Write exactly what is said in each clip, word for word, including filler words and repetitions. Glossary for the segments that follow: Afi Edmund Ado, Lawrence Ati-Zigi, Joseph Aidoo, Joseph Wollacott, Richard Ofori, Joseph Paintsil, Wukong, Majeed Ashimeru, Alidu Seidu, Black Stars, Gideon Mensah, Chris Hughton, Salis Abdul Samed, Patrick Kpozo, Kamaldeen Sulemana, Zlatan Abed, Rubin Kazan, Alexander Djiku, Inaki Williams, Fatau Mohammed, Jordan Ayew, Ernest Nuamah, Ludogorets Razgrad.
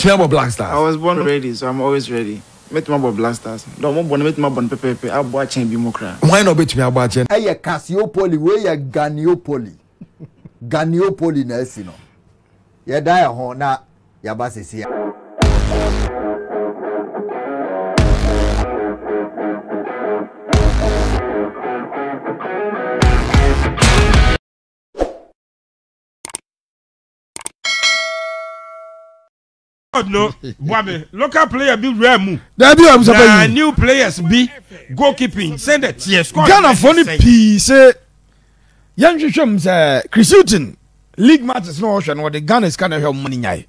Which member Black Stars? I was born ready, so I'm always ready. Met my Black Stars. No more born, met my born Pepe. I'll watch and be more cry. Why not bet me? I'll watch and. Hey, Cassiopoli, where you Ganiopoli? Ganiopoli, Nelsino. You die a Hona, Yabas is here. No, Wame, local player be rare move. There be a new players be goalkeeping. Send it. Yes, Ghana funny piece. Young Shum say Chris Hughton league match is no ocean. What the Ghana is kind of help money. Nyai.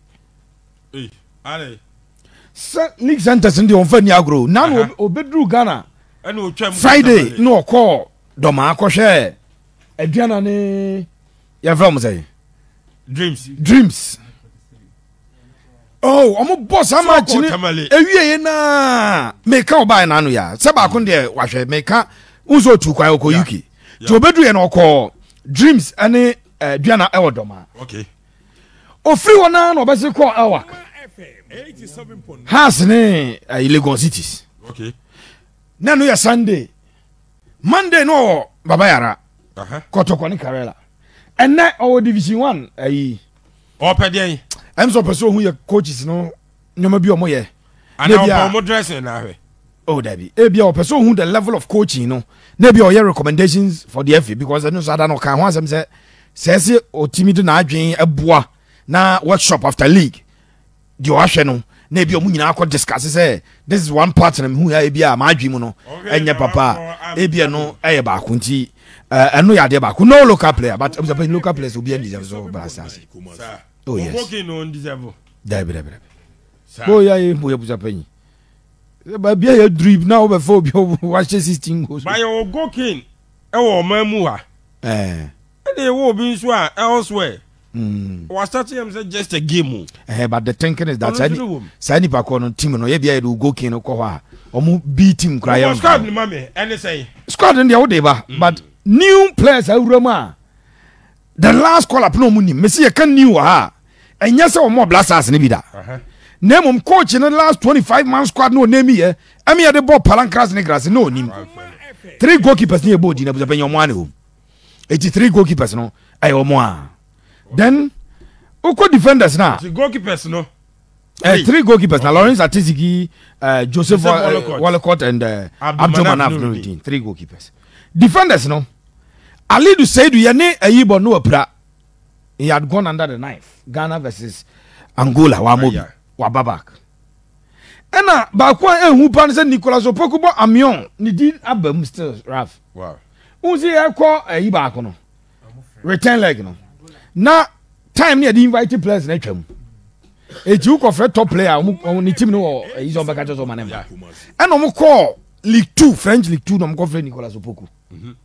Eh, ale. League centers in the unfair Niagro. Now obedru Ghana. Friday no call. Doma akoshe. Adriana ne. Ya vem say. Dreams. Dreams. Oh, I'm a boss. I'm a chini. Ewe na meka oba na anu ya. Seba akunde washe meka unzo tu kwa yoko yuki. Tobedu enoko dreams ane Diana Eldoma. Okay. O free wana no basi kwa Awake. Has ne illegal cities. Okay. Na no ya Sunday. Monday no baba yara. Aha. Kotokoni Karela. And na our division one ayi. Opedien. I'm so person who your coaches no no maybe or more yeah. And now more dressing now. Oh, Debbie. Maybe your person who the level of coaching no. Maybe or your recommendations for the F A because I know so I don't can once I'm say says or timid na adwen eboa na workshop after league. The Oashe no. Maybe your munina could discuss say this is one partner who I be a my dream no. And your papa. Maybe no aye back unti. I know you are there back. No local player, but I'm saying local players will be in the oh yes. Working on this level. Dabi dabi dabi. Oh yeah, yeah, we have to pay. But be a drip now before we watch this thing goes. By your working, I will memoir. Eh. They will be elsewhere. Hmm. Was starting them say just a game. Eh, but the thinking is that Sani Sani Pakono team no yebi a do working no kowa. Omu B team cry. Squad ni mame. Any say. Squad in the old deba, but new players are Roma. The last call up no money. Messi a can new ah, and yes, or more blasters in Ibida. Name um coach in the last twenty-five man squad no name here. I mean, the ball palancras negras no name. Three goalkeepers near Bodin of the Benyamano. eighty-three goalkeepers no. I or more. Then who defenders now? Goalkeepers no. Three goalkeepers now. Lawrence Ati-Zigi, Joseph Wollacott, and Abdul Manaf Nurudeen. Three goalkeepers. Defenders no. Alidu Seidu yane ayibo no pra. He had gone under the knife. Ghana versus Angola wamobi wababak. Ena ba kwa en hupan se Nicholas Opoku bo amion ni din abam still Raf. Wow. Unzi ekọ ayiba akono. Return leg no. Na time ni the invited players na twam. Eji ukofre top player o ni team no izo baka jozo manema. Ena mo call League two French League two no mo call Nicholas Opoku. Mhm.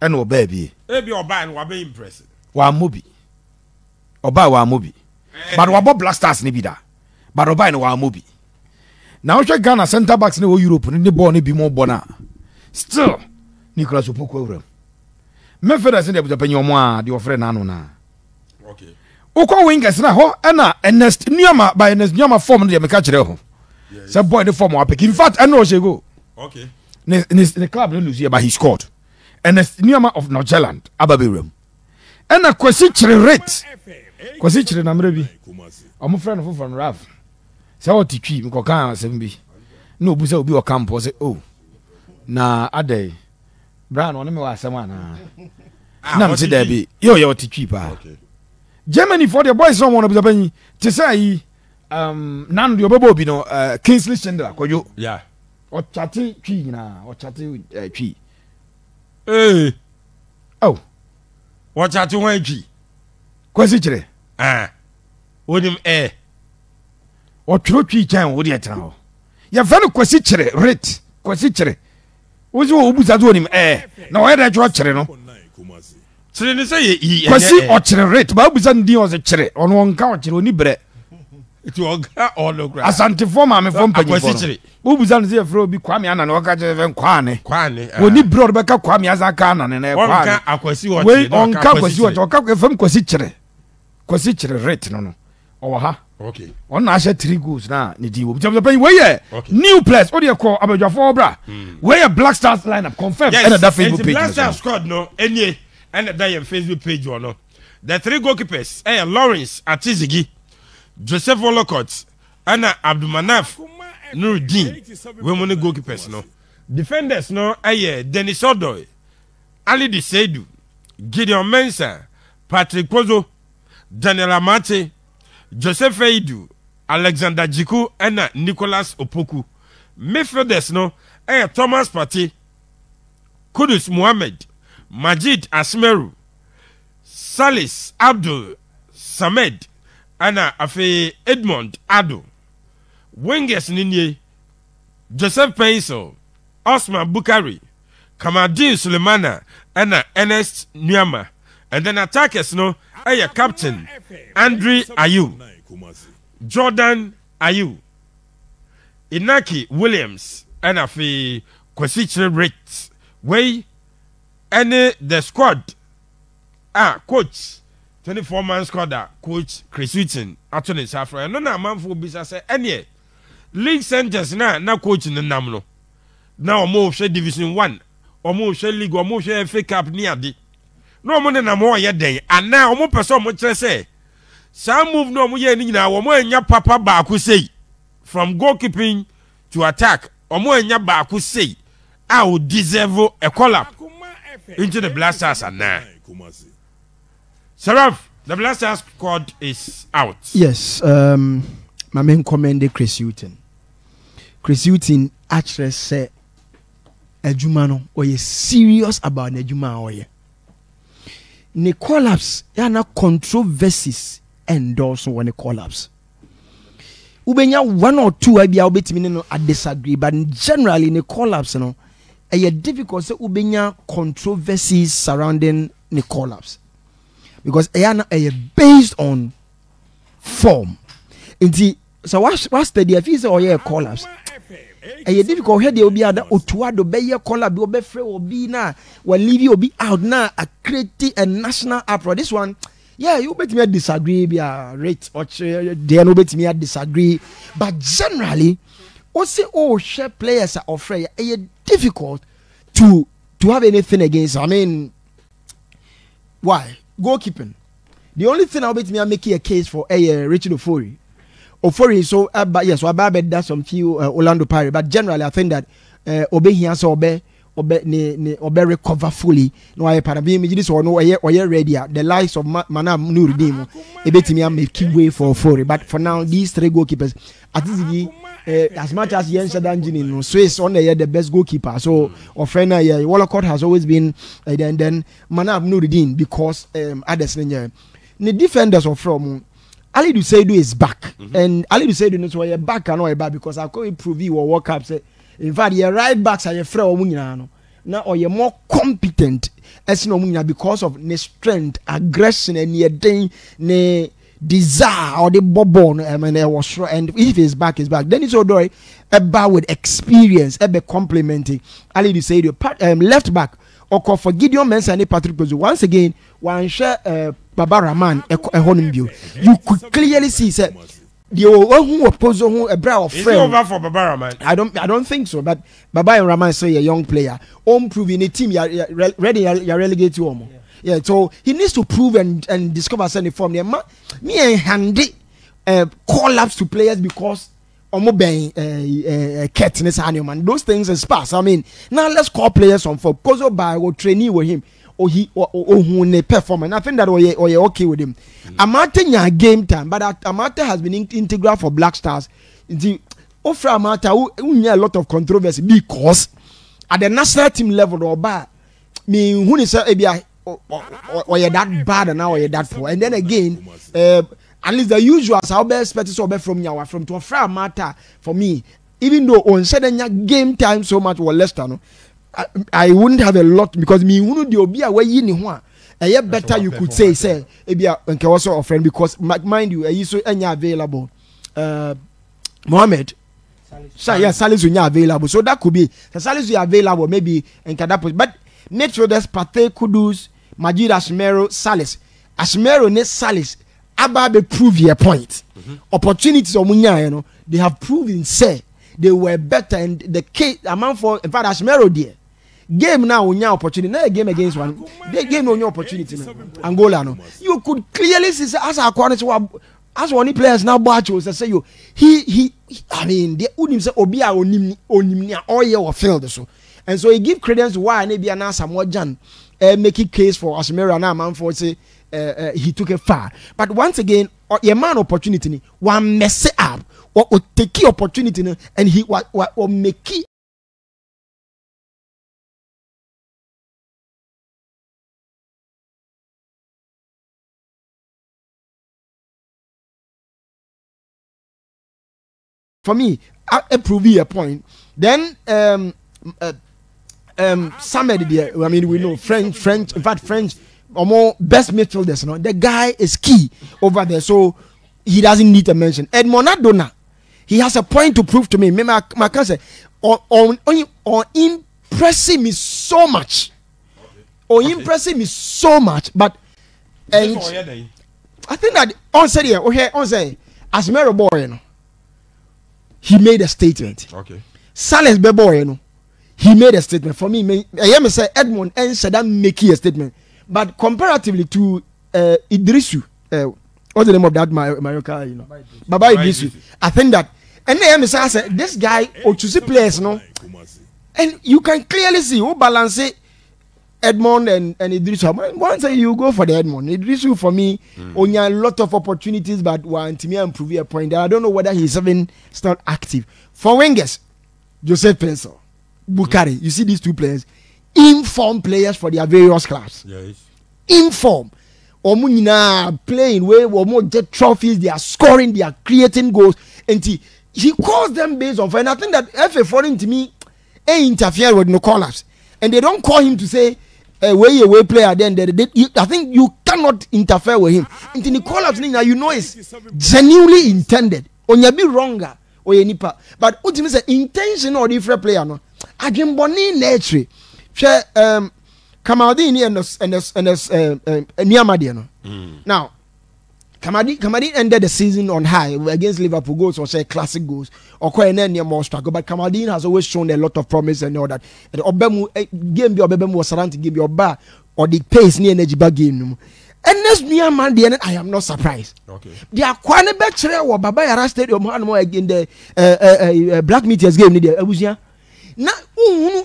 And or baby, maybe or buy and be impressive. Wa movie or buy wa movie, but wa bought blasters nibida, but or buy and wa movie. Now, Ghana centre backs in Europe and the born be more bona. Still, Nicholas Opoku, Memphis is in the Penyoma, your friend Anona. Okay, Oko Wingers and ho Anna Ernest Nuamah by Ernest Nuamah form the Mekachero. Some boy the form of in fact, I know she go. Okay, the club didn't lose here, but he scored. Ernest Nuamah of North Zealand, Ababirum. And a Kwesichiri rate. Kwesichiri namrebi. I'm a friend of from Rav. So what teach you? Mkoka seventy. No, Busa will be a campus. Oh, na ade. Brown one me was someone. Na mti debi. Yo yo teach pa. Germany for the boys someone be bani. Te say um nan your babo bi no Kingsley Chandler koyo. Yeah. O chati twi na, o chati twi. Hey, oh, watch out to one G. Quasitre, ah, William A. Or true tree chan would yet now. Your fellow Quasitre, Rit, Quasitre. Who's who was at William A? No, I don't watch Reno. So then say he was a Rit, Bob's and Dion's a cherry on one couch, you need bread. It will all look as antiform. I'm from Quasitre. Who was on the fro be Kwamian and Okaja and Kwane? Kwane, when he brought back up Kwame as I can and then I was you on campus. You are talking from Quasitre. Quasitre, right? No, no. Oha. Okay. On I said three goals now. Nidi. We're playing where? New players. What do you call Abuja for Obra? Where Black Stars lineup confirmed? Yes. And that Facebook page. Black Stars squad no. Any and that your Facebook page or no. The three goalkeepers. Eh, Lawrence Ati-Zigi, Joseph Wollacott, and Abdul Manaf Nurudeen. We're money goalkeepers no. Defenders no. Eh, Denis Odoy, Alidu Seidu, Gideon Mensah, Patrick Kpozo, Daniel Amartey, Joseph Aidoo, Alexander Djiku, and Nicholas Opoku. Midfielders no, eh, Thomas Partey, Kudus Muhammad, Majeed Ashimeru, Salis Abdul Samed, and Afi Edmund Ado. Wingers ninye, Joseph Paintsil, Osman Bukari, Kamaldeen Sulemana, and Ernest Nuamah. And then attackers no, eh, captain Andre Ayew, Jordan Ayew, Inaki Williams, and Afi Kwesichire Rates. Way any the squad ah coach twenty-four man squad ah coach Chris Hughton attorney Safra. No na manfo bi say any league centers na na coach ni nam no na omo hwe division one omo hwe league omo hwe F A Cup ni ade. No mo ne na mo ye den ana omo person mo kire say some move no mo ye ni nyina wo mo anya papa baako sei from goalkeeping to attack omo anya baako sei a o deserve a collapse into the Blasters ana Seraph. The Blasters squad is out. Yes, um my main commend Chris Hughton. Chris Hughton actually said adwuma no oye serious about adwuma oye. Ne collapse yana controversies and also when a collapse ubenya one or two abia obetimi no I disagree but generally ne collapse no e difficult say ubenya controversies surrounding ne collapse because yana e based on form inti so what what study if is oye collapse e difficult here there obi ada otuado be ye collab obi free obi na we leave obi out na a create a national uproar. This one yeah you bet me disagree be a rate or there no bet me disagree but generally o say oh share players are afraid e difficult to to have anything against. I mean why goalkeeping the only thing I bet me make a case for a Richard Ofori. Ofori so uh, but yes, so Ababed does some few uh, Orlando Pirates, but generally I think that uh, Obe here so Obe Obe ne, ne Obe recover fully. No I para be this or no or yeah ready. The likes of Ma Manam Nurudeen, a bit me make way for Ofori. But for now, these three goalkeepers, Ati-Zigi, uh, as much as Yen Shadanjin, you know, Swiss on the the best goalkeeper. So Ofrena yeah, Wollacott has always been uh, then then Manam Nurudeen because um others in the defenders of from. Alidu Seidu is back, mm-hmm. and Alidu Seidu knows why you're back and all back because I could improve you or walk up. Say, in fact, your right backs are your friend or Munina now, or you're more competent as no Munina because of the strength, aggression, and your thing, the desire or the bobon. I mean, I was sure, and if his back is back, then it's Odoy about with experience, a bit complimenting Alidu Seidu, part um, left back or call for Gideon Mensah and Patrick Kpozo. Once again, one share. Uh, Baba Rahman, a you could clearly see that the one who opposed who a brother friend. Is it over for Baba Rahman? I don't, I don't think so. But Baba Rahman is a young player, home proving a team. You are ready, you are relegated to home. Yeah, so he needs to prove and and discover some form. There, me and Handy uh, collapse to players because Omo Ben catness animal and those things is sparse. I mean, now let's call players some for Kpozo by or trainee with him. Or he or who ne perform, and I think that we are okay with him. Mm. Amartey ya game time, but Amartey has been in integral for Black Stars. The offer Amartey who near a lot of controversy because at the national team level or bad, me who is that bad and now you're that poor. And then again, uh, at least the usual I'll be expected to be from Yawa from to offer Amartey for me, even though on certain game time so much was less than. I, I wouldn't have a lot because me wouldn't be away in a better you could say say maybe I can also offend because mind you I used to any available uh Mohammed Salis yeah Salis when you're available so that could be the Salis you available maybe and can that but make sure there's Partey Kudus Majeed Ashimeru Salis Ashimeru ne Salis Abba prove your point. Mm-hmm. Opportunities of Munya, you know, they have proven say they were better, and the case amount for in fact Ashimeru there. Game now on your opportunity, not a game against one. They game on your opportunity, Angola. No, you could clearly see as our corners were as one players now. Bachos say you he he. I mean, they wouldn't say Obia onim onimnia all year or failed so, and so he give credence to why maybe an answer more Jan make a case for Ashimeru and man for say he took it far. But once again, your man opportunity one mess up or take opportunity and he was or make. For me, I, I prove a point. Then, um, uh, um, somebody there, I mean, we know French, French, in fact, French, or more best midfielders, no? The guy is key over there, so he doesn't need a mention. Edmond Adona, he has a point to prove to me. My cousin, on, on, on, on impressing me so much. On okay. impressing me so much, but. And, I think that, on say, here, on say, as Mary Boy, you know. He made a statement. Okay. Salis Bebo, you know, he made a statement. For me, I am say Edmond and Saddam make a statement. But comparatively to uh, Idrisu, uh, what's the name of that Maroka, you know, Baba Idrisu. I think that, and I am say this guy or to see players, no, and you can clearly see who balance it. Edmond and, and Idrisu. Once you go for the Edmond, Idrisu for me, mm. only a lot of opportunities, but one to me improve a point. I don't know whether he's even still active. For wingers, Joseph Paintsil, Bukari, mm. you see these two players, inform players for their various clubs. Yes. Inform. Omunina playing where Omo get trophies, they are scoring, they are creating goals, and he, he calls them based on. And I think that if a foreign to me, ain't interfere with no call-ups, and they don't call him to say. Uh, way away player, then they, they, you, I think you cannot interfere with him. And the call out now, you know, it's genuinely intended. On you be wronger or any part, but ultimately, intention or different player. No, I can boni nature. Um, Kamaldeen and us and us and us Niamadi. Now, Kamaldeen Kamaldeen ended the season on high against Liverpool goals or say classic goals or quite any more struggle. But Kamaldeen has always shown a lot of promise and all that. And Obemu game be Obemu was around to give your bar or the pace near energy back game. Ernest Nuamah, the I am not surprised. Okay. They are quite a better or Baba Yara Stadium again the Black Meteors game near Abuja. Now, any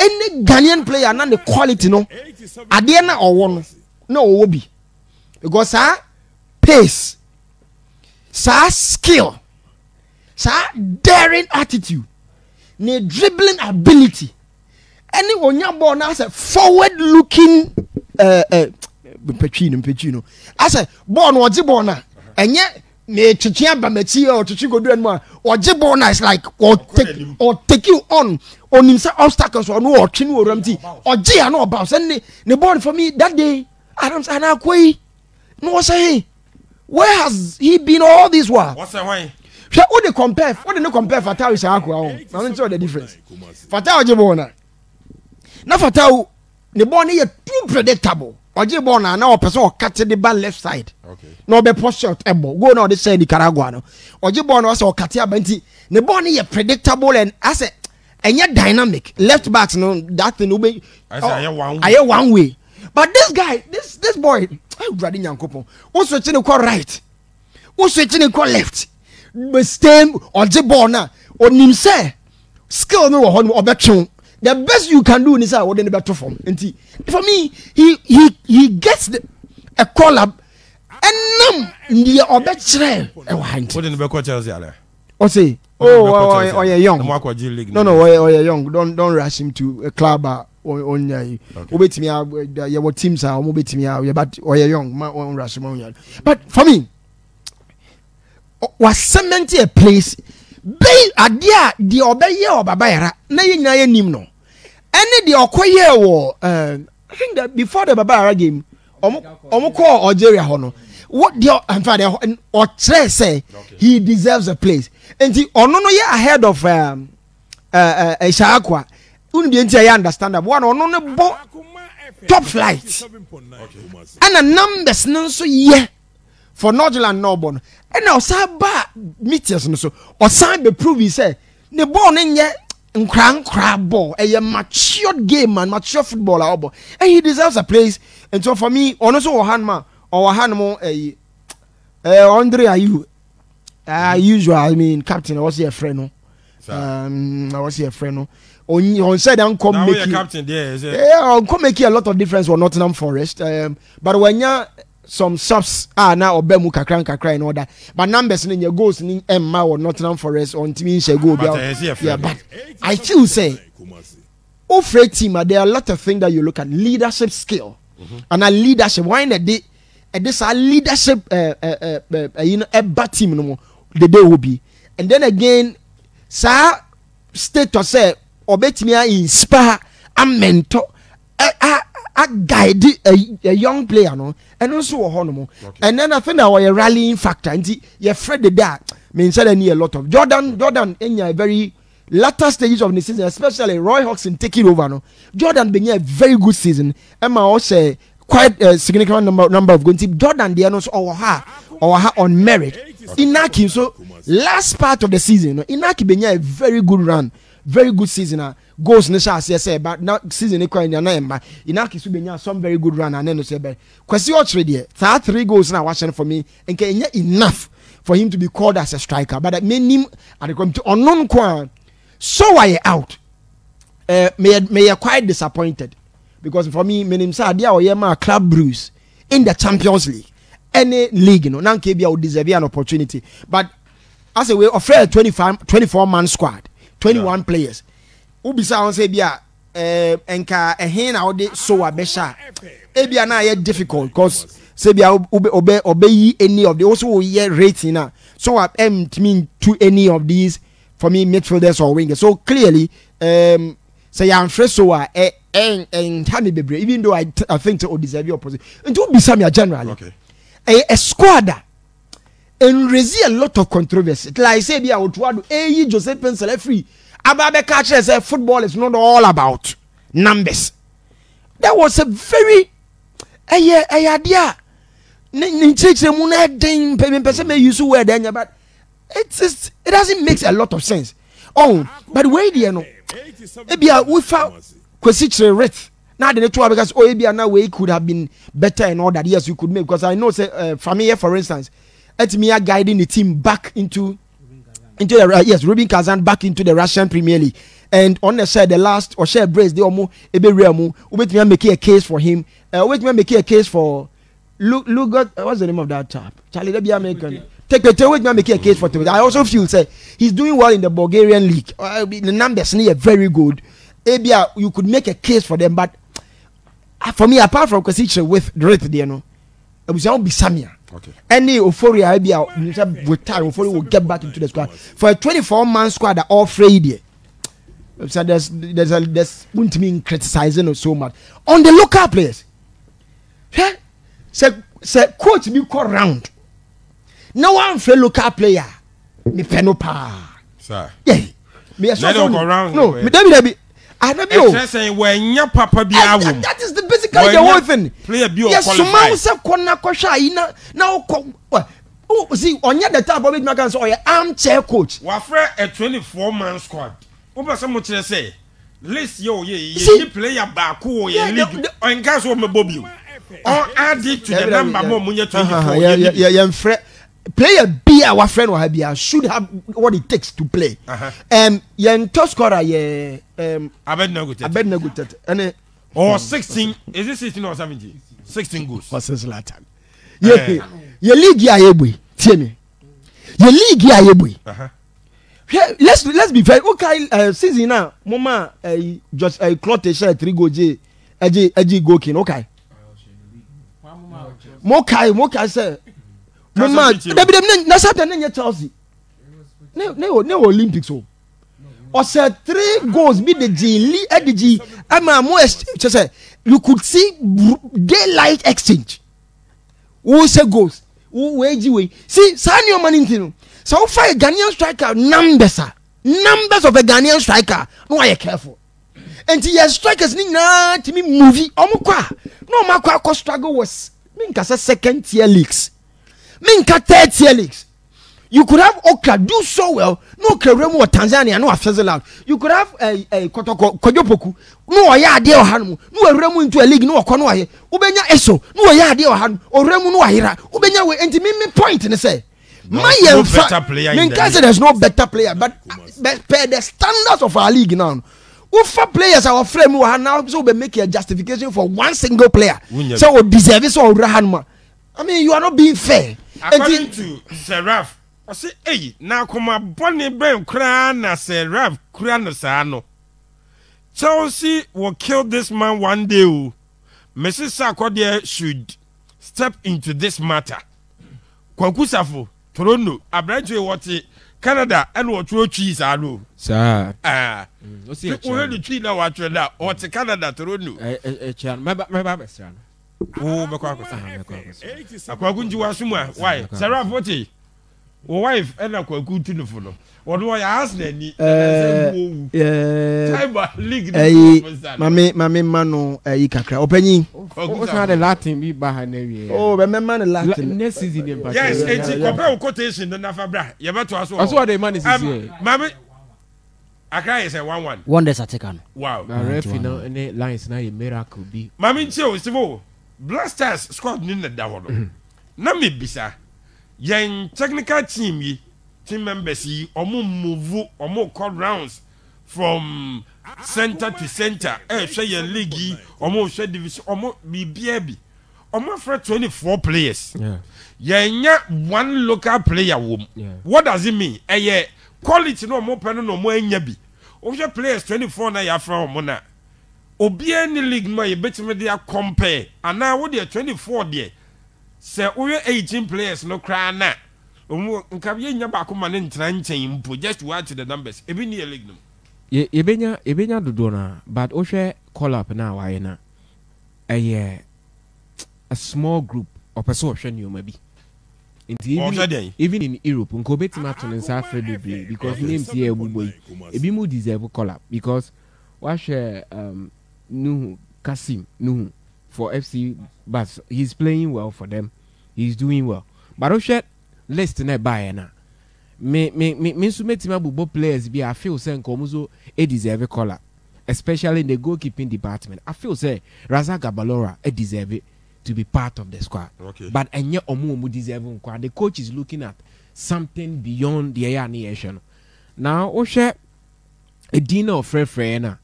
any Ghanaian player and the quality no, Adiana or one no Obi because ah. pace, sa skill, sa daring attitude, ne dribbling ability, any one born as a forward-looking, uh, uh, Pechino, Pechino, as a born or Jibona, and yet ne Chichiamba Metia or Chichigo Denma or Jibona is like or take or take you on on himself obstacles or no or Chinu or empty or Gia no bounce and the born for me that day Adams and Akwe no say. Where has he been all this while? What's the way? What they compare? What they no compare? Fatao is Akwa. I don't know the difference. Fatao Jibona. Now Fatao, the born here too predictable. Ojibona now a person who cuts the ball left side. Okay. No be posture able. Go now they say Nicaragua no. Ojibona also cuts the ball. The born here predictable and as a and yet dynamic left backs no that thing ube. I hear one. I hear one way. But this guy, this this boy, I'm grabbing Yankopo. What's switching the call right? What's switching the call left? The stem or the borna or nimse skill no one or betron. The best you can do is I would in the better form. And for me, he he he gets the, a call up and num in the or betre. What in the coach? Or say, oh, or you're young. No, no, or you're young. Don't don't rush him to a club. On okay. your teams are but or young, but for me, was cemented a place. Be adia the obey or babayara, nay, nay, nimno. Any the Okoye war, I think that before the Babayara game, Omoko or Jerry Hono, what the and father or Tre say he deserves a place. And the Onono ahead of um uh Ishaakwa. I understand that one on a boat top flight and a numbers, no, so yeah, for Nordland Norborn. And now Saba meters and so or sign the prove he said the born in yet and crank crab ball a mature game and mature footballer and he deserves a place. And so for me, on also Hanma or Hanmo a Andre Ayew. Uh, usual, I mean, captain, I was here, friend. Um, I was here, friend. On, on said, I'm come make you captain, there, is it? Yeah, I'll come make you a lot of difference on Nottingham Forest. Um, but when you some subs are ah, now or Bemu Kakran Kakran and all that, but numbers in your goals in Emma or Nottingham Forest on Timin Shego. But, yeah, but I still say, oh, Fred team, there are a lot of things that you look at leadership skill mm-hmm. and a leadership. Why in a day, and this a leadership, uh, uh, uh, uh, you know, a bad team no more. The day will be, and then again, sir, status say, obet me, I inspire, I mentor, I guide a, a young player, no, and also a honorable. Okay. And then I think that was a rallying factor, and you're afraid of that means that I need a lot of Jordan, Jordan, in your very latter stages of the season, especially Roy Hodgson taking over. No, Jordan being a very good season, Emma also quite a significant number, number of goals. Jordan, they announced or her or her on merit. Inaki, so last part of the season, Inaki Benya a very good run, very good season. Uh, goals Nisha as say, but now season equal in Yanayamba. Inaki Subenya some very good run and then say, but question already. There three goals now watching for me and can enough for him to be called as a striker. But that made him at the come to unknown Kwan. So I out. Uh, may may quite disappointed because for me, me say Adia Oyema club bruise in the Champions League. Any league, you know, now K B will deserve an opportunity. But as a way of fair twenty-four man squad, twenty-one yeah. players. Ubisa on Sebia, Enka, a hen out there, so a besha. Ebia now yet difficult because Sebia obey obey any of the also year rating now. So I am mean to any of these for me midfielders or wingers. So clearly, um, say I'm fresh so I and Hammy Bebre, even though I I think to deserve your position. And to be some generally. Okay. A, a squad and raise a lot of controversy. Like I said, I would want to a Joseph Paintsil free. Ababe catcher said football is not all about numbers. That was a very a idea. But it's just, it doesn't make a lot of sense. Oh, but wait, you know, maybe we found Kwesitre Reth. Now the network because O A B now way could have been better and all that. Yes, you could make because I know say uh, Familia, for instance, it's me guiding the team back into into the uh, yes Rubin Kazan back into the Russian Premier League. And on the side, the last or share brace they almost a bit real move. Wait me make a case for him. Uh, wait me make a case for look look at what's the name of that chap? Charlie the American. Take a wait me make a case for him. I also feel say he's doing well in the Bulgarian league. Uh, the numbers are very good. Abia, you could make a case for them, but. For me, apart from Kwesitre with Reth, you know, it was all Bissamia. Okay. Any Ofori, I be out, retire, Ofori will get back into the squad. For a twenty-four man squad, they're all afraid. So there's, there's, a, there's, wouldn't mean criticizing or so much. On the local players, yeah, say, say, coach, me call round. No one for local player, me penopa. Sir. Yeah. Me so round. No, me don't be. I don't know. That, that is the basic idea of thing. Yes, so man, so corner kosher. Ina now, oh, see, on the top of it, my guys, or armchair coach. Wafra a twenty-four man squad. What was someone to say? List yo, ye player back, or ye league, and guys will be or add it to the number more when you're twenty-four. Yeah, yeah, yeah, yeah. Player B, our friend Wahabia, should have what it takes to play. Um, young top scorer, yeah, um, Abed Nugut, Abed Nugut, and or sixteen, is it sixteen or seventeen? Sixteen goals. What's his Latin? Yeah, your league, yeah, Ebui, Timmy, your league, yeah, Ebui. Let's let's be fair. Okay, uh, season now, Mama, uh, just a clotte shirt, three go J, a J, a J go king. Okay, Mokai, Mokai, sir. No man, that's happening in Chelsea. No, no, no Olympics. Or said three goals, be the G, Lee, at the G. I'm a most, you could see daylight exchange. Who said goals? Who wage away? See, Sanyo Manintino. So far, a Ghanaian striker, numbers, numbers of a Ghanaian striker. No, I are careful. And he has strikers, Nina, Timmy movie, Omukwa. No, Makwa struggle was, I mean, second tier leagues. Minka third tier leagues. You could have Okra do so well. No Keremo or Tanzania, no Afezaland. You could have a a Kotoko Kodopoku. No Aya de Ohanmu. No a Remu into a league, no a Konoye. Ubenya Eso. No Aya de Ohan. Or Remu no Ahira. Ubenya will enter me point and say. My young player. Minka said there's no better player, but per the standards of our league now. Ufa players our friend who are now so be making a justification for one single player. So we deserve it so Rahanma. I mean you are not being fair. According to Seraph. I say, hey, now come a bonny brain crying as a rap crying as I know. Chelsea will kill this man one day. Missus Sarkodie should step into this matter. Kwankusafo, Toronto, Abraham, what Canada, and what road cheese are no. Sir, ah, what's the only tree now? What you're now? What's Canada, Toronto? A chan, my baby, sir. Oh, Bakakos, Akwagundjuasuma, why? Sarah, what? Wife and I could go to the follow. What do I ask? Any, uh, mammy, mammy, mano, a cacra opening. What's not a Latin be behind me? Oh, remember the Latin. Yes, it's a comparable quotation than Nafabra. You have to ask what the money is. Mammy, I cry is a one one. Wonders are taken. Wow, the referee now and eight lines now a miracle be. Mammy, so it's the ball. Blasters squad in the devil. Nami Bisa. Yang technical team ye team members ye omo move omo call rounds from center to center. Eh, share your league ye omo share division omo be B B omo for twenty-four players. Yeah. Yang one local player wo. Yeah. What does it mean? Eh, yeah. Quality no more pano no more enyabi. Omo players twenty-four na ya from omo na. Obi any league ma ye betime dey compare. And now what they twenty-four there. Say we eighteen players no cry na. Omo nkabe nya ba akoma ne ntranchen mpo just to add to the numbers. Ebi ni league no. Ye ebenya ebenya dodo na but o hwe call up na wa ye na. Eh a small group of person o hwe new ma bi. Even even in Europe nko betima to nsa afredibly because names here boy. Ebi mu deserve call up because wa hwe um Nuhu Kasim Nuhu for F C Bas, he's playing well for them. He's doing well. But Oshet, let's not buy na. Me me me me sumetima bubo players be I feel say Nkomuzo e deserve a call up, especially in the goalkeeping department. I feel say Raza Gabalora e deserve it to be part of the squad. Okay. But enye omu omu deserve nkwa. The coach is looking at something beyond the nation. Now Oshet, a dinner of free free na.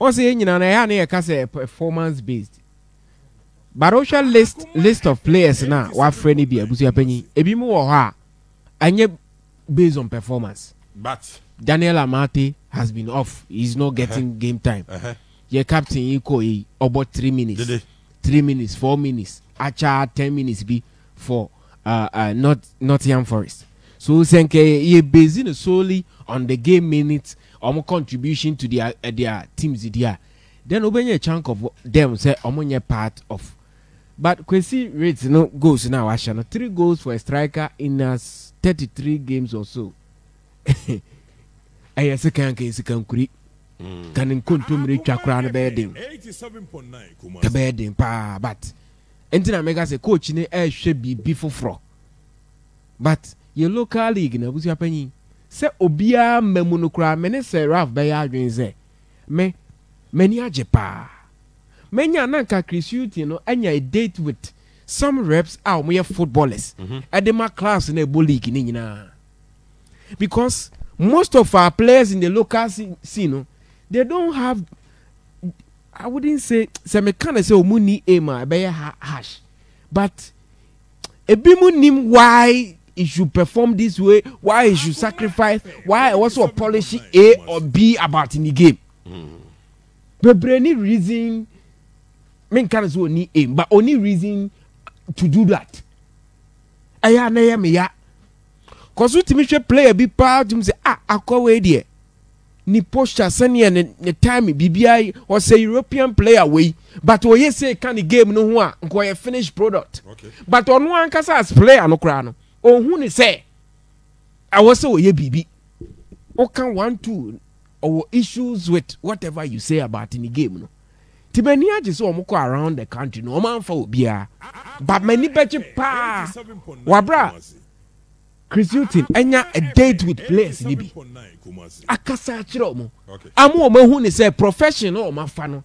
Ose enye na ya na e performance based. Barosha list list of players now. What friendly be abusi apeni? Ebi mu oha, anye based on performance. But Daniel Amartey has been off. He's not getting uh -huh. game time. Uh -huh. Your captain Iko he about three minutes, Dede. three minutes, four minutes. Acha ten minutes be for uh, uh not Nottingham Forest. So senke he basing solely on the game minutes or contribution to their uh, their teams there. Then obenye a chunk of them say omonye part of. But Kwesi rates no goals now. Ashana three goals for a striker in as thirty-three games or so. I second case can creep. Can contum reach a crown bedding eighty-seven point nine. Bedding pa, but until I make us a coach in the air should be before fro. But your local league in Abuja Penny say Obia Memunukra Menese Raf Bayer me. Many are Japa. Many are not Chris Hughton and a date with some reps out mere footballers at the mark class in a bully in because most of our players in the local scene they don't have. I wouldn't say some mechanics say Muni Ema by hash, but a bimunim why it should perform this way, why it should sacrifice, why also polish A or B about in the game. But any reason, men can't only aim, but only reason to do that. I am a mea. Cause what me player be proud him say, ah, I call way there. Ni posture, sunny and the time B B I or say European player way. But what you say can the game no one, a finished product. Okay. But on one case as player no crano. Oh, who say, I was so ye B B. O can one two. Or issues with whatever you say about in the game. No? Tibenia just omoko around the country no man for obia but many beche pa wabra Chris Hughton enya a date with players ni bi akasa chiro mo amu o mahu ni say professional o mafa no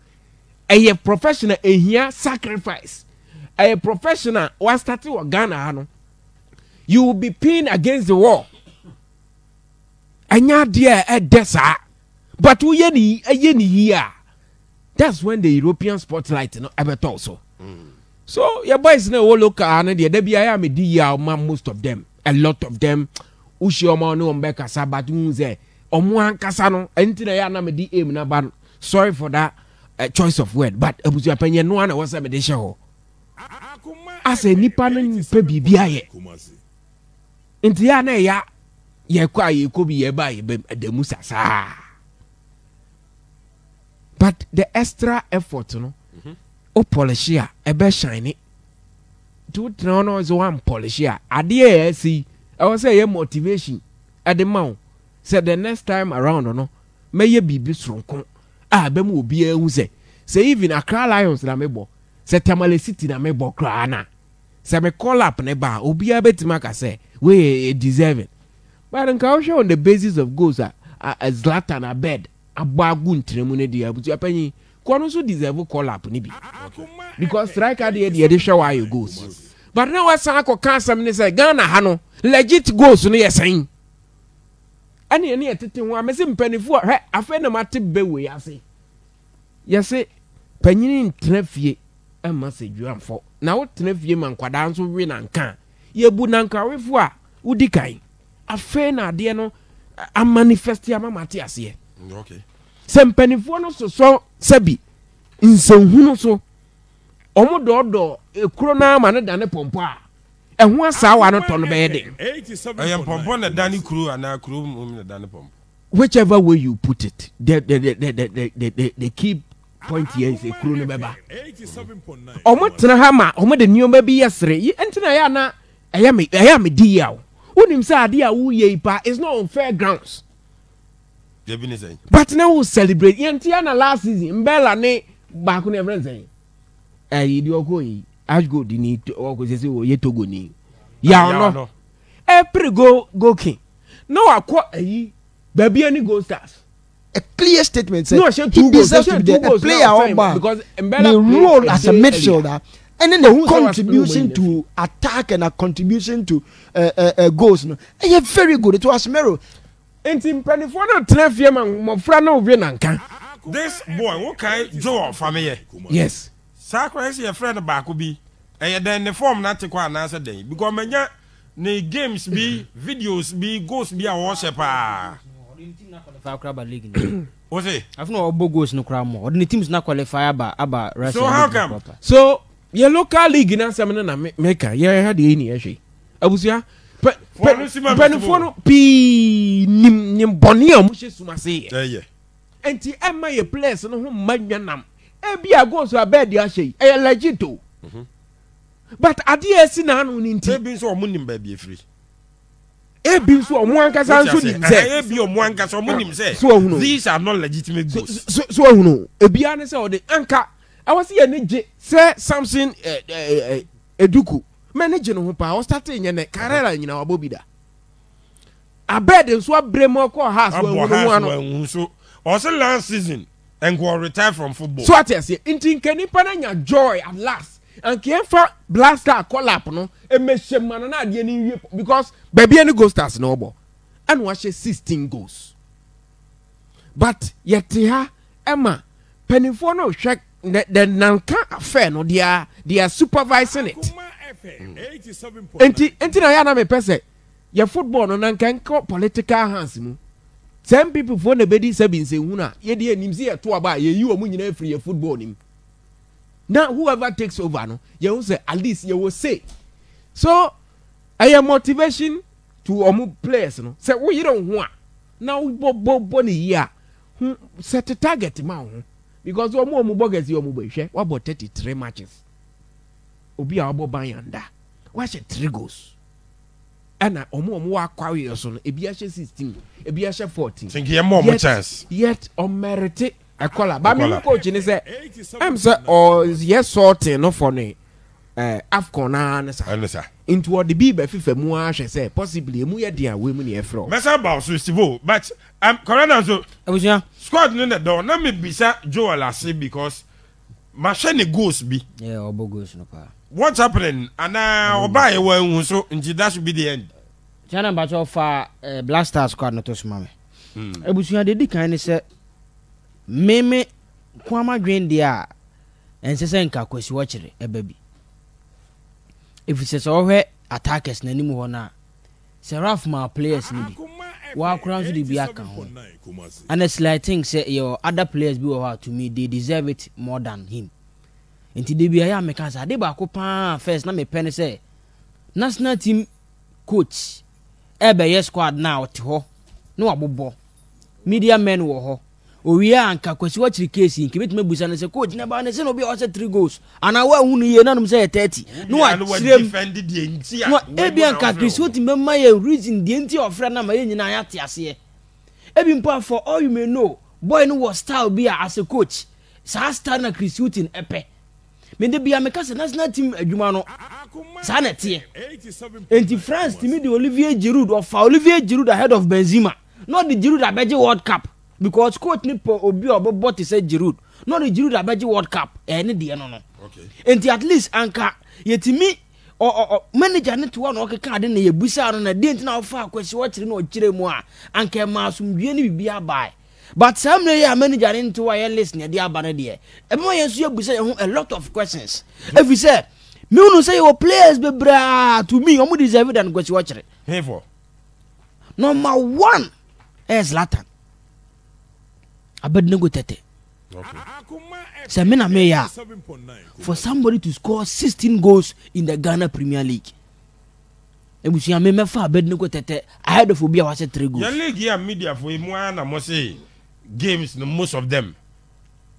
eye professional ehia sacrifice eye professional was starting with Ghana no you will be pinned against the wall enya dia e desa but we ye ni eye ni here. That's when the European spotlight, you know, ever also. Mm. So your boys know all local and the D B I me dia most of them, a lot of them. Ushi omo no mbe kasa but unze omo ankasa no enti na ya na me di aim na ba. Sorry for that uh, choice of word, but ebusu apanye no an was me dey show. As a nipa no nipa bibia ye. Enti ya na ya ye kwa ye ko bi ye ba ye da musa sa. But the extra effort, you know, mm-hmm. oh polish here, a bit shiny. Two is one polish here. At the A S C, I was say motivation. At the mount, said the next time around, you know, may you be strong. Ah, be mu be a use. Say even a cry lions na mebo. Say Tamale City na mebo cryana. Say me call up neba. Obi a bit maka say we deserving. But in Kausha on the basis of goals, as Zlatan Abed. Abagun tremune dia but you penny kwonu so deserve call up ni bi because striker dey dey dey show why goals but now we san ko kan sam ni say Ghana ha no legit goals no yesan ani ani etete ho amese mpanifo he afa na mate bewe ase yesi panyini ntrafie am message amfo na wo trafie man kwada nso we na nka ye bu na nka wefo a wudi kan afa na de no am manifest ya mate ase. Okay. Sempenifo no so so sabi nsenhunu so omodo do ekro na ma ne dane pompo a ehun asa wa no to no be de eh pompo na dane kru ana kru na dane pompo whichever way you put it the the the the the the key point here is ekro no beba eighty-seven point nine omotena ha ma omode nioma bi yesre entina ya na eya me eya me di ya unim say ade a wo ye pa is not on fair grounds. But now we celebrate. Yantiana last season, Mbella ne back on everything. Eh, you go. Ash go dini or go say we to go ni. Ya no. Every go go king. No akwa eh baby any go stars. A clear statement said no, he deserves to be a player on bar because the role as a midfielder and then the contribution to attack and a contribution to uh, uh, uh, goals. No, and you're very good. It was Mero. This boy, what kind Joe from here? Yes. Sacrifice your friend Bakubi, and then the form not to quite answer day because many ne games be videos be goals be a worshiper. What's it? I've no bogos no crowd more. The team's not qualify about about so how come? So your local league in Samana Maker, yeah, I had the any actually. Abusia. But Penifono P Nim Bonium, which is my say, eh, and the Emma a place on whom Magnanam. Ebia goes to a bed, Yashi, a legito. But Adia Sinan, in Tabins or Munim baby free. Ebins or Mwankas or Munim say, these are not legitimate goods. So, no, Ebianis or the anchor. I was here, Sir Samson Eduku. Managing who power starting in a career in our bobida. I bet in swap Bremo has one also last season and go retire from football. So, what I say, in thinking Panania joy at last and came for blaster call up no and Mister Manana because baby and the ghost has noble and watch sixteen goals. But yet, Emma Penifono check that the Nanka affair no, they are they are supervising it. Enti enti na ya na me pese your football no nan kan political hands mu some people for na bedi sabin se hu na ye de anim se to aba ye yi o mu nyina free football nim now whoever takes over no ye hu say at least ye will say so I am motivation to omu players no say we don't ho a na bo bo bo ni ya set a target ma ho because omu omu bogus ye omu behwe wa bo thirty-three matches Obi abo banyanda. Watch it three goals. Ana omo omo wa kwawe yoso no ebi a sixteen, ebi a fourteen. Think you more chance. Yet on merit A collar. But me coach ni say I'm say or yes sorting no for me. Eh Afcon anasa. Anasa. Into the be be fifa mu ahwe say possibly mu ye dia we mu ne efro. Mesa ba so Steve but I'm corona so. Abuja. Squad no the door. Let me bisa Joel Asib because my shiny goals be. Yeah, obo goals no pa. What's happening? And uh, Obaye were so, and that should be the end. China Bacho for Blaster squad, not to smile. I wish you had the kind said, Meme, Kwama Green, dear, and Sesenka, because you watch it, a baby. If it says all her attackers, no more now. Seraph, my players, while crowns will be account. And a slight thing, say your other players be over to me, they deserve it more than him. Inti debia me kan sa de ba ko pa first na me pene say national team coach ebe yes squad na oti ho na wabobo media men wo ho owie anka kwesi wa chiri case nke beti me busa na say coach na ba na say no be all say three goals ana wa hunu ye na no say thirty no wa defend the enti a ebi anka Chris Hughton be my reason the enti of friend na ma ye nyina ya tiase ebi mpa for all you may know boy no was style be as a coach sa star na Chris Hughton epe me de bia me ka se national team adwuma no sa na tie enti France team de Olivier Giroud of Olivier Giroud ahead of Benzema not the Giroud abeje World Cup because coach ni po obi obo te say Giroud not the Giroud abeje World Cup eh ne de no no okay enti at least anka yetimi o manager ne to one o keka de na yebusa no na de enti na ofa kwesi wo kire na o kire mu a anka ma asumdue ni bibia bai. But some day a manager into wireless near the abanadier. Everyone has a lot of questions. If you say, me no say your players be bra to me, I'm deserve than go watch it. Therefore, number one is Zlatan. I bet no go tete. So mena meya for somebody to score sixteen goals in the Ghana Premier League. I had a phobia was a three goals. The league here media for him one I must say. Games, most of them.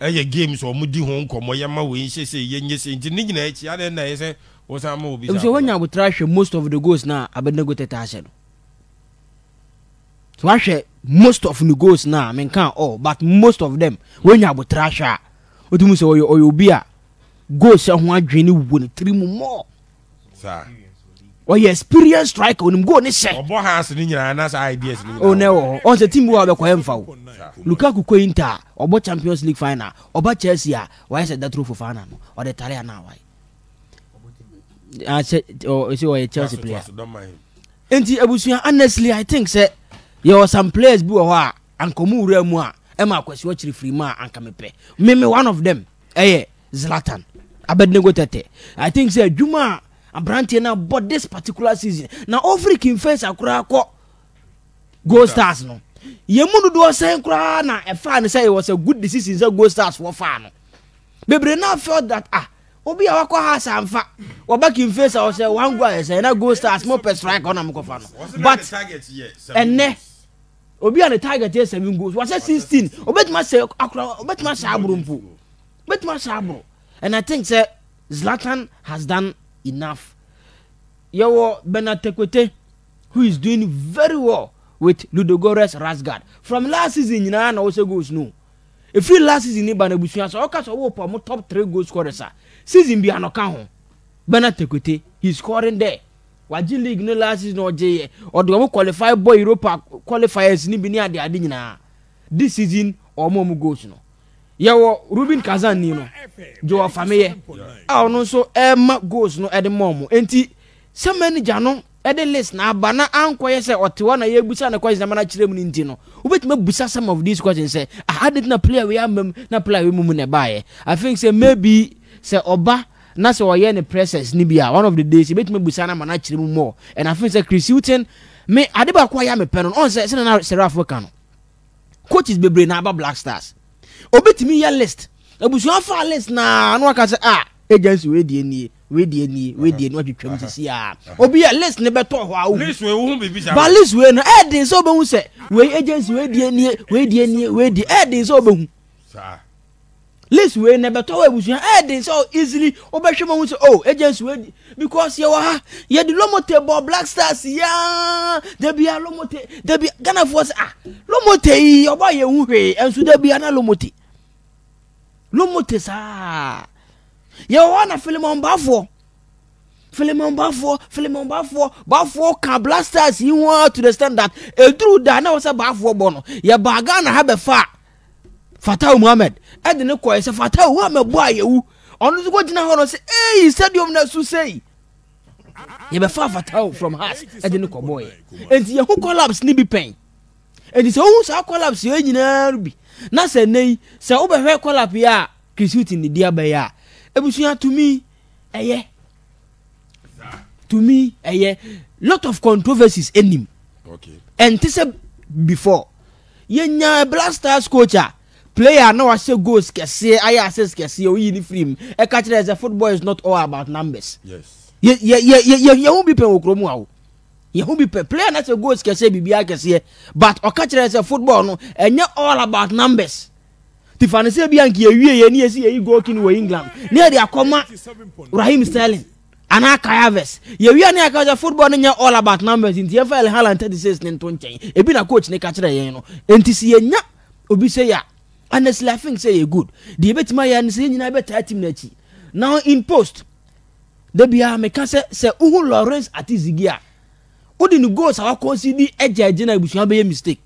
Aye, games or Moody Hong Kong, Moyama, we say, yes, in Nigerian, I don't know, was our movie. So when I would trash most of the goals now, I better go to Tashan. So I say, most of the goals now, I mean, can't all, but most of them, when I would trash her, what do you say, or you'll be a go somewhere, Jenny would three more. Sir. Or your experienced striker on him go on say. Obo has ninya na say ideas ni. Oh no, on the team we have kwa emfa. Lukaku ko Inter, Obo Champions League final, Obo Chelsea, why said that trophy final no? Or the Italia now why? I said oh you see why Chelsea player. Enti Abusuan honestly I think say there were some players bi wa and komu re mu a e ma kwesi watch free ma anka mepe. Me me one of them. Eh Zlatan. Abednego Tete. I think say Juma Branty now bought this particular season. Now, every king face a crako Gold Stars. No, Yemudu was saying, Crana, a fan say it was a good decision. So, Gold Stars were fan. Baby now felt that ah, Obi Awako has and fat. Or back in face, I was a one guy and a Gold Stars more per strike on Amcofano. But target, yes, and ne Obi on the target, yes, seven goals. Was a sixteen. Obet myself, bet my sabrum, bet my sabro. And I think, sir, Zlatan has done enough. Your Bernard Tekpetey, who is doing very well with Ludogorets Razgrad. From last season, you know, also goes no. If you last season, you know, so okay, so we top three goal scorers. Season be anokahon. Bernard Tekpetey, he's scoring there. Waji league no last season or J or do we qualify for Europa qualifiers? Ni bini adi adi na. This season, or more goals no. Yawo Ruben Kazan ni no Joa Fameye aw no so Emma goals no ede momo enti se manager no ede list na aba na ankoye se otewa na yebusa na question na chirem ni nti no obetime busa some of these questions say I had it na player we am na player we mum na bae I think say maybe say oba na say oye ne presses ni bia one of the days obetime busa na ma na chirem more and I think say Chris Hughton me ade ba kwa ya me penon on say say na Seraph Kano coaches bebre na aba Black Stars obetimi ya list abusu afa list na anu aka say ah agency we die ni we die ni we die ni atwetwam sisi ah obi ya list ne beto ho awu list we hu bibi sa ba list we no e din so obehu say we agency we die ni we die ni we die e din so obehu sa list we ne beto abusu e din so easily obehwe mo hu say oh agency we because you ha you the Lomote ball Black Stars ya there be a Lomote there be Ghana force ah Lomote oba ye hu hwe enso there be na Lomote no mutes ah. You wanna film on Bafo? Film on Bafo, film on Bafo, Bafo can blasters. You want to understand that a true Dana was a Bafo Bono. Your bagana have a fa Fatau Mohammed. I didn't quite say Fatau, what my boy you on the watching a say, hey, he said you're not to say. You be far Fatau from us. I didn't call boy. And your who collapse Nibby Pain. And it's always our collapse, you know. Now say, nay, so over her collapse, yeah, Chris Hughton, the dear Bayer. Ebusia to me, eh, yeah. To me, eh, yeah. Lot of controversies in him. Okay. And this before. Yenya blasters coacher. Player now I say goals, say I say say we in film. A catcher as a football is not all about numbers. Yes. Yeah, yeah, yeah, yeah, yeah, won't be penokromo. Be player not a goals can say B B I but or catcher as a football no and you're all about numbers. The fancy bianchi ye see a go in England. Near the Akoma Raheem Sterling. And I caves. You are football and you're all about numbers in the F L Haaland thirty six and twenty. A bit of coach ne catcher yeno. And to see ya obi say ya. Honestly, I think say good. The bet my and say you bet thirty. Now in post. The bia me can say say Lawrence Ati-Zigi. Odinu goals our concede edge a mistake.